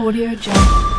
Audio Jungle.